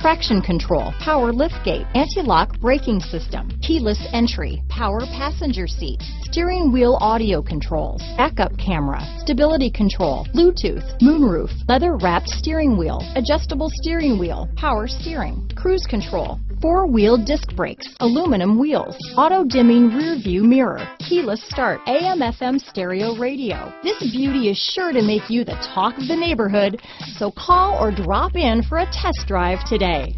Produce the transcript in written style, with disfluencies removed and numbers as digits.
traction control, power liftgate, anti-lock braking system, keyless entry, power passenger seat, steering wheel audio controls, backup camera, stability control, Bluetooth, moonroof, leather-wrapped steering wheel, adjustable steering wheel, power steering, cruise control, four-wheel disc brakes, aluminum wheels, auto-dimming rear-view mirror, keyless start, AM/FM stereo radio. This beauty is sure to make you the talk of the neighborhood, so call or drop in for a test drive today.